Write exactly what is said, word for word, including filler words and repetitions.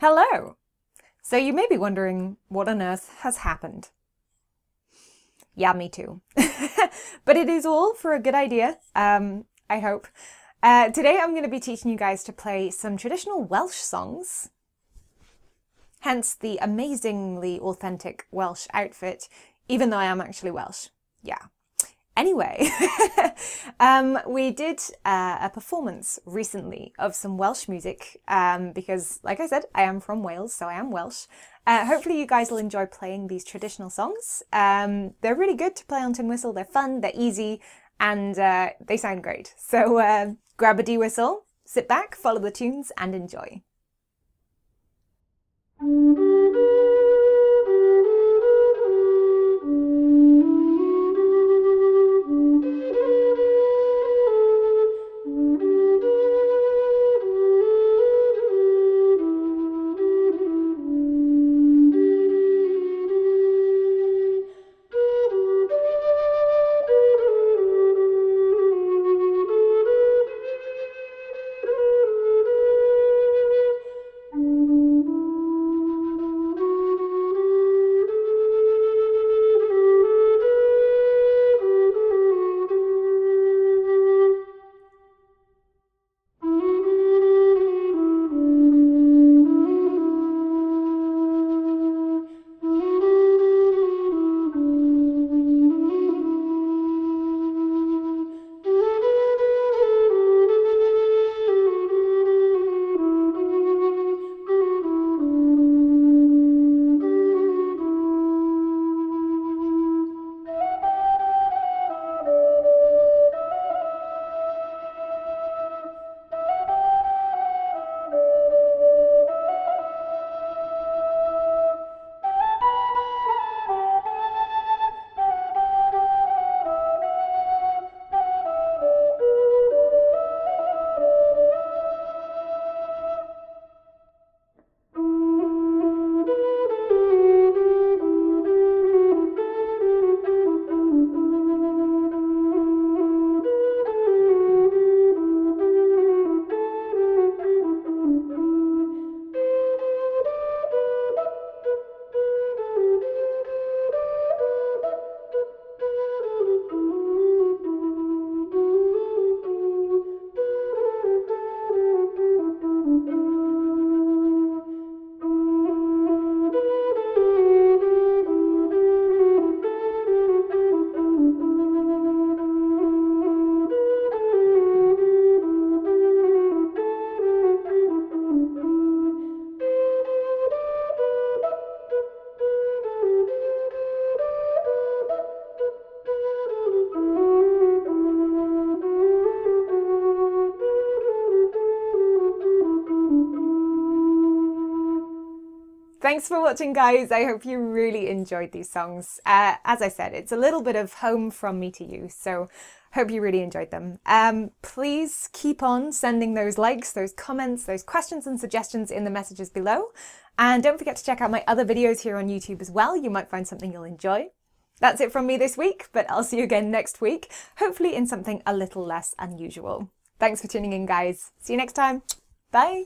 Hello! So you may be wondering what on earth has happened. Yeah, me too. But it is all for a good idea, um, I hope. Uh, today I'm going to be teaching you guys to play some traditional Welsh songs, hence the amazingly authentic Welsh outfit, even though I am actually Welsh. Yeah. Anyway, um, we did uh, a performance recently of some Welsh music um, because, like I said, I am from Wales, so I am Welsh. Uh, hopefully you guys will enjoy playing these traditional songs. Um, they're really good to play on Tin Whistle, they're fun, they're easy, and uh, they sound great. So uh, grab a D whistle, sit back, follow the tunes, and enjoy. Thanks for watching, guys. I hope you really enjoyed these songs. Uh, as I said, it's a little bit of home from me to you, so hope you really enjoyed them. Um, please keep on sending those likes, those comments, those questions and suggestions in the messages below. And don't forget to check out my other videos here on YouTube as well. You might find something you'll enjoy. That's it from me this week, but I'll see you again next week, hopefully in something a little less unusual. Thanks for tuning in, guys. See you next time. Bye.